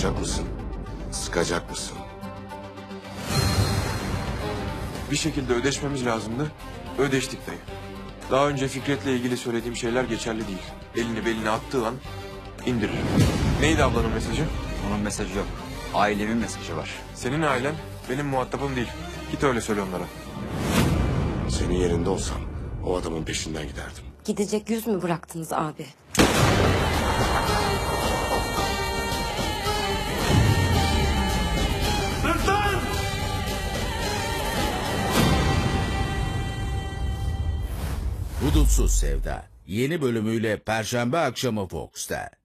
Vuracak mısın? Sıkacak mısın? Bir şekilde ödeşmemiz lazımdı. Ödeştik dayı. Daha önce Fikret'le ilgili söylediğim şeyler geçerli değil. Elini beline attığı an indirir. Neydi ablanın mesajı? Onun mesajı yok. Ailemin mesajı var. Senin ailen benim muhatabım değil. Git öyle söyle onlara. Senin yerinde olsam o adamın peşinden giderdim. Gidecek yüz mü bıraktınız abi? Hudutsuz Sevda yeni bölümüyle Perşembe akşamı Fox'ta.